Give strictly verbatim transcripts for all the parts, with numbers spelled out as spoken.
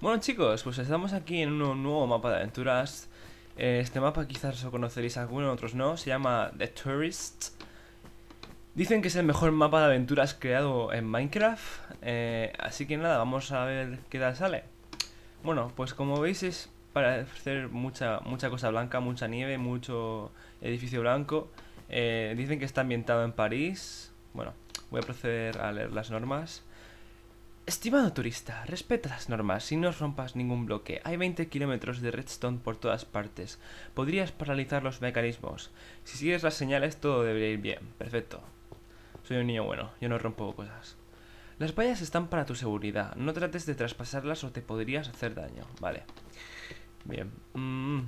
Bueno chicos, pues estamos aquí en un nuevo mapa de aventuras. Este mapa quizás lo conoceréis algunos, otros no. Se llama The Tourist. Dicen que es el mejor mapa de aventuras creado en Minecraft, eh, así que nada, vamos a ver qué tal sale. Bueno, pues como veis es para hacer mucha, mucha cosa blanca, mucha nieve, mucho edificio blanco. eh, Dicen que está ambientado en París. Bueno, voy a proceder a leer las normas. Estimado turista, respeta las normas y no rompas ningún bloque. Hay veinte kilómetros de redstone por todas partes. Podrías paralizar los mecanismos. Si sigues las señales todo debería ir bien. Perfecto. Soy un niño bueno, yo no rompo cosas. Las vallas están para tu seguridad. No trates de traspasarlas o te podrías hacer daño. Vale. Bien. Mm.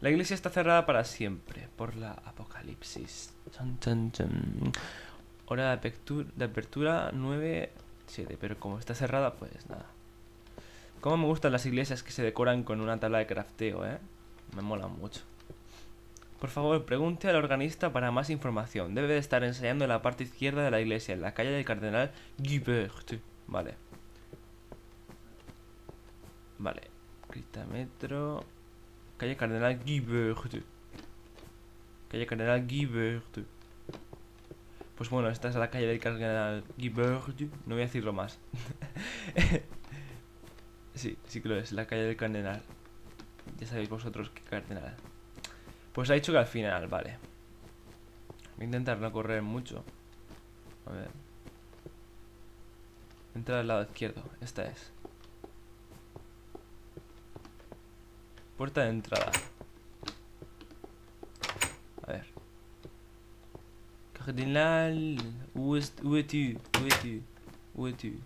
La iglesia está cerrada para siempre por la apocalipsis. Chum, chum, chum. Hora de, de apertura nueve siete, pero como está cerrada, pues nada. Como me gustan las iglesias que se decoran con una tabla de crafteo, ¿eh? Me mola mucho. Por favor, pregunte al organista para más información. Debe de estar ensayando en la parte izquierda de la iglesia, en la calle del Cardenal Guibert. Vale. Vale. Cristametro. Calle Cardenal Guibert. Calle Cardenal Guibert. Pues bueno, esta es la calle del Cardenal Guibert. No voy a decirlo más. Sí, sí que lo es, la calle del Cardenal. Ya sabéis vosotros qué Cardenal. Pues ha dicho que al final, vale. Voy a intentar no correr mucho. A ver. Entra al lado izquierdo, esta es. Puerta de entrada. A ver. Cardinal, où es-tu? Où es-tu? Où es-tu?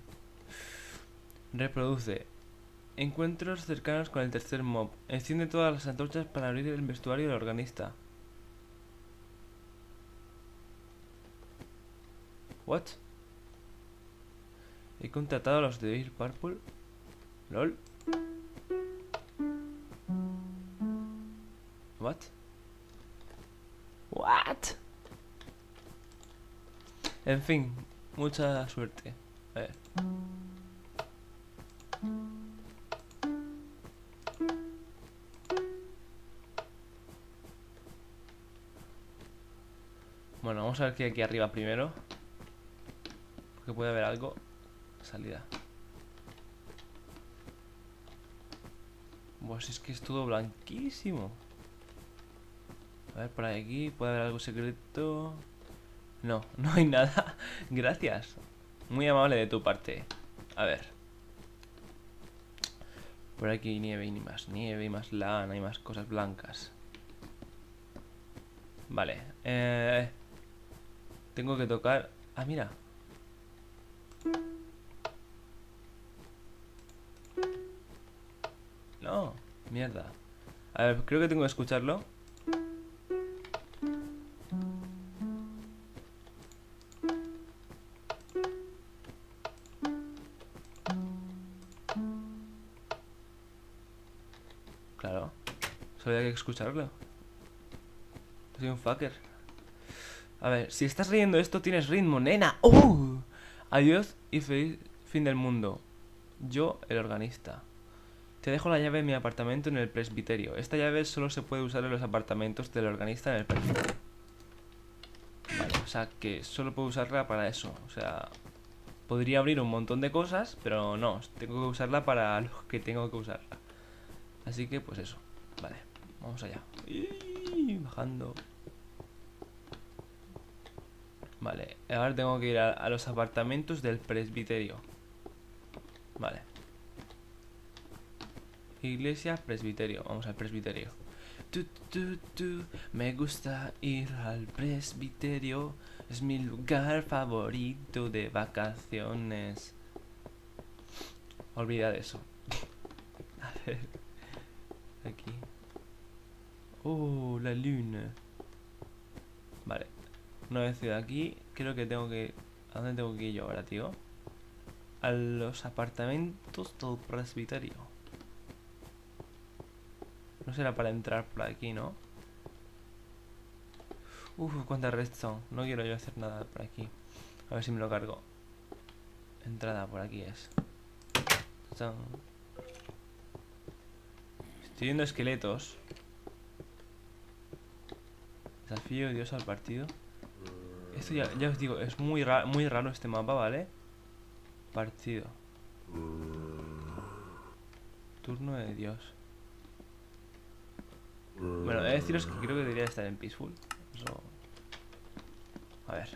Reproduce. Encuentros cercanos con el tercer mob. Enciende todas las antorchas para abrir el vestuario del organista. What? He contratado a los de Air Purple. Lol. What? What? En fin, mucha suerte. A ver. Bueno, vamos a ver qué hay aquí arriba primero. Porque puede haber algo. Salida. Pues es que es todo blanquísimo. A ver, por aquí puede haber algo secreto. No, no hay nada. Gracias. Muy amable de tu parte. A ver. Por aquí hay nieve y más nieve y más lana y más cosas blancas. Vale. Eh, tengo que tocar... Ah, mira. No, mierda. A ver, creo que tengo que escucharlo. Claro, solo hay que escucharlo. Soy un fucker. A ver, si estás leyendo esto tienes ritmo, nena. ¡Oh! Adiós y feliz fin del mundo. Yo, el organista. Te dejo la llave de mi apartamento en el presbiterio. Esta llave solo se puede usar en los apartamentos del organista en el presbiterio. Vale, o sea que solo puedo usarla para eso. O sea, podría abrir un montón de cosas, pero no, tengo que usarla para lo que tengo que usarla. Así que pues eso, vale, vamos allá. Iy, bajando. Vale, ahora tengo que ir a, a los apartamentos del presbiterio. Vale. Iglesia, presbiterio, vamos al presbiterio. Tu, tu, tu. Me gusta ir al presbiterio, es mi lugar favorito de vacaciones. Olvidad eso. A ver. Aquí. Oh, la luna. Vale. Una vez de aquí, creo que tengo que... ¿A dónde tengo que ir yo ahora, tío? A los apartamentos del presbiterio. No será para entrar por aquí, ¿no? Uf, cuánta redstone. No quiero yo hacer nada por aquí. A ver si me lo cargo. Entrada por aquí es. Son... Estoy viendo esqueletos. Desafío Dios al partido. Esto ya, ya os digo, es muy raro, muy raro este mapa, ¿vale? Partido. Turno de Dios. Bueno, voy a deciros que creo que debería estar en Peaceful. Eso... A ver.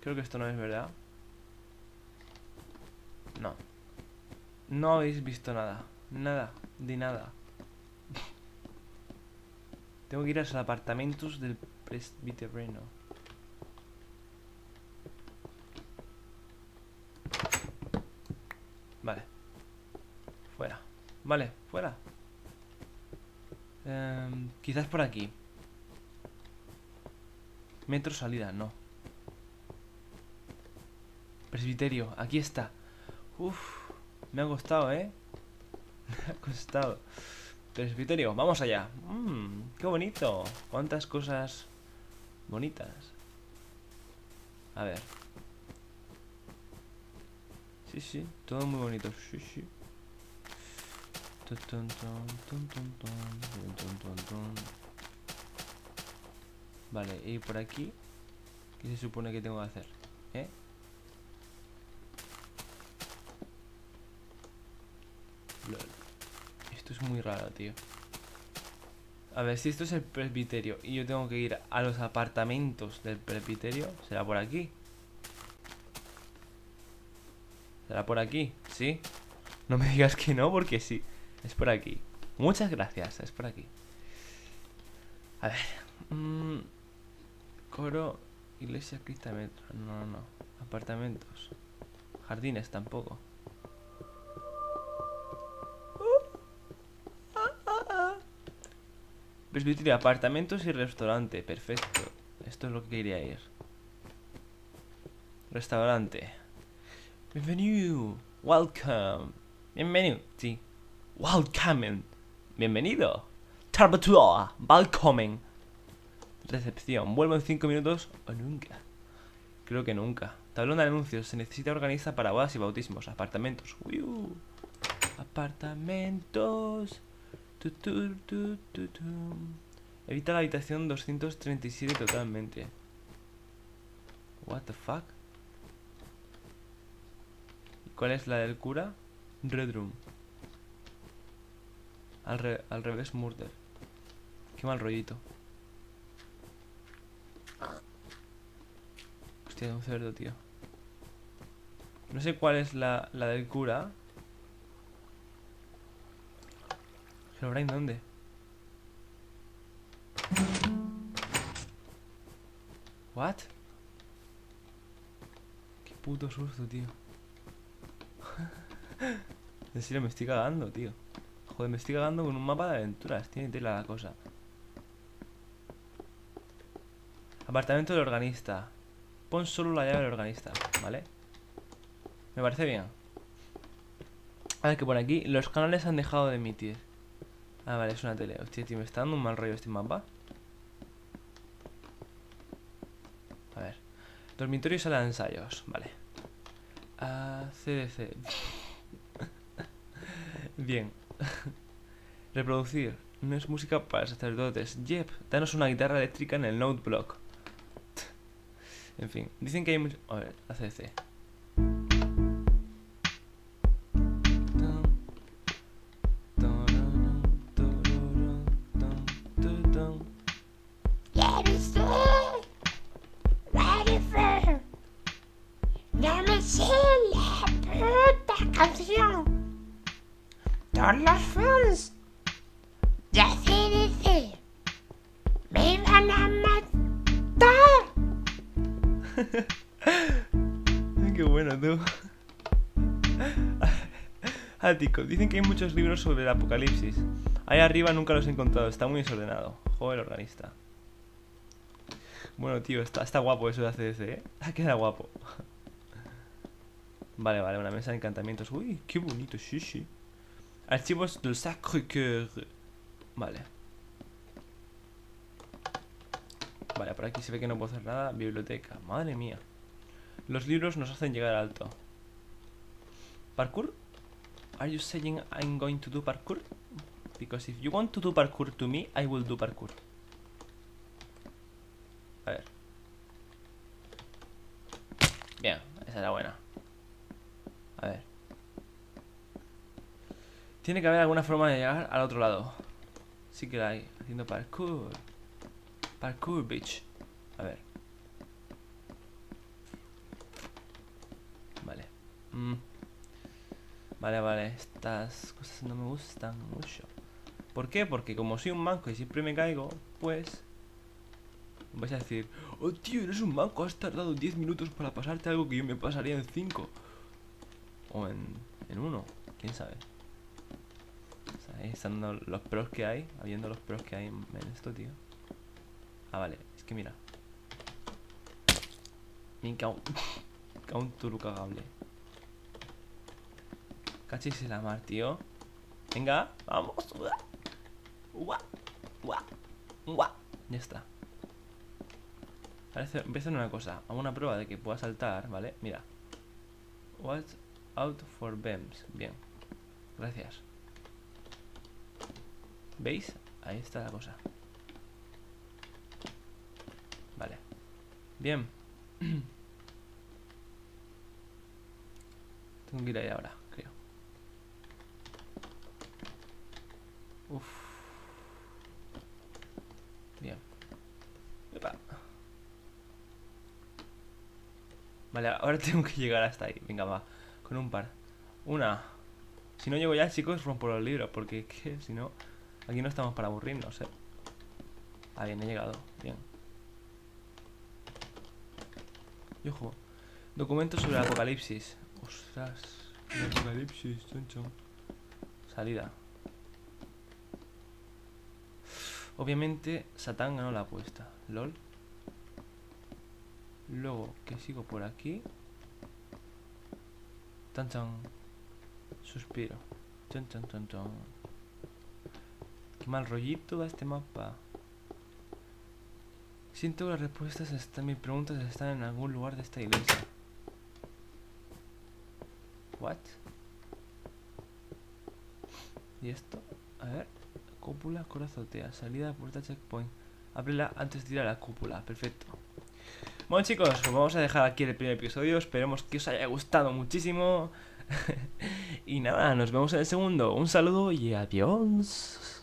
Creo que esto no es verdad. No. No habéis visto nada. Nada. De nada. Tengo que ir a los apartamentos del presbiterreno. Vale. Fuera. Vale, fuera. Eh, quizás por aquí. Metro salida, no. Presbiterio, aquí está. Uff, me ha costado, ¿eh? Me ha costado. Presbiterio, vamos allá. Mmm, qué bonito. Cuántas cosas bonitas. A ver. Sí, sí, todo muy bonito. Sí, sí. Vale, y por aquí, ¿qué se supone que tengo que hacer? ¿Eh? Esto es muy raro, tío. A ver, si esto es el presbiterio y yo tengo que ir a los apartamentos del presbiterio, ¿será por aquí? ¿Será por aquí? ¿Sí? No me digas que no, porque sí. Es por aquí. Muchas gracias, es por aquí. A ver. Mm, coro, iglesia, crista, metro. No, no, no. Apartamentos. Jardines tampoco. Uh, ah, ah, ah. Presbiterio, apartamentos y restaurante. Perfecto. Esto es lo que quería ir. Restaurante. Bienvenido. Welcome. Bienvenido. Sí. Welcome, bienvenido. Tarbatua, welcome. Recepción, vuelvo en cinco minutos o nunca. Creo que nunca. Tablón de anuncios, se necesita organiza para bodas y bautismos. Apartamentos. Uiu. Apartamentos. Tu, tu, tu, tu, tu. Evita la habitación doscientos treinta y siete totalmente. What the fuck? ¿Cuál es la del cura? Red Room. Al, re al revés, murder. Qué mal rollito. Hostia, un cerdo, tío. No sé cuál es la, la del cura. ¿Pero Brian dónde? ¿What? Qué puto susto, tío. En serio, me estoy cagando, tío. Joder, me estoy cagando con un mapa de aventuras. Tiene tela la cosa. Apartamento del organista. Pon solo la llave del organista, ¿vale? Me parece bien. A ver, que por aquí los canales han dejado de emitir. Ah, vale, es una tele. Hostia, tío, me está dando un mal rollo este mapa. A ver. Dormitorio y sala de ensayos, vale. Ah, C D C. Bien. Reproducir. No es música para sacerdotes. Yep, danos una guitarra eléctrica en el note block. En fin, dicen que hay mucho... A ver, A C D C. Qué bueno, tú. Ático. Dicen que hay muchos libros sobre el apocalipsis. Ahí arriba nunca los he encontrado. Está muy desordenado. Joder, organista. Bueno, tío, está, está guapo eso de A C D C, ¿eh? Queda guapo. Vale, vale. Una mesa de encantamientos. Uy, qué bonito. Sí, sí. Archivos del Sacré-Cœur. Vale. Vale, por aquí se ve que no puedo hacer nada. Biblioteca. Madre mía. Los libros nos hacen llegar alto. ¿Parkour? ¿Are you saying I'm going to do parkour? Because if you want to do parkour to me, I will do parkour. A ver. Bien, esa era buena. A ver. Tiene que haber alguna forma de llegar al otro lado. Sí que la hay. Haciendo parkour. Parkour, bitch. A ver. Vale. Mm. Vale, vale. Estas cosas no me gustan mucho. ¿Por qué? Porque como soy un manco y siempre me caigo, pues... vais a decir... Oh, tío, eres un manco. Has tardado diez minutos para pasarte algo que yo me pasaría en cinco. O en... en uno. ¿Quién sabe? Ahí están los pros que hay. Habiendo los pros que hay en esto, tío. Ah, vale, es que mira. Min un turu cagable. Cachis en la mar, tío. Venga, vamos. Uah, uah, uah. Ya está. Parece, voy a hacer una cosa. Hago una prueba de que pueda saltar, ¿vale? Mira. Watch out for beams. Bien. Gracias. ¿Veis? Ahí está la cosa. Vale. Bien. Tengo que ir ahí ahora, creo. Uf. Bien. Epa. Vale, ahora tengo que llegar hasta ahí. Venga, va. Con un par. Una. Si no llego ya, chicos, rompo los libros. Porque es que si no... aquí no estamos para aburrirnos, eh. Ah, bien, he llegado. Bien. Yo juego. Documentos sobre el apocalipsis. Ostras. El apocalipsis, choncho. Salida. Obviamente, Satán ganó la apuesta. LOL. Luego, que sigo por aquí. Tan, tan. Suspiro. Chon, chon, chon, chon. Mal rollito da este mapa. Siento que las respuestas están, mis preguntas están en algún lugar de esta iglesia. What? ¿Y esto? A ver. Cúpula, corazotea, salida, puerta, checkpoint. Ábrela antes de ir a la cúpula. Perfecto. Bueno, chicos, os vamos a dejar aquí el primer episodio. Esperemos que os haya gustado muchísimo. Y nada, nos vemos en el segundo. Un saludo y adiós.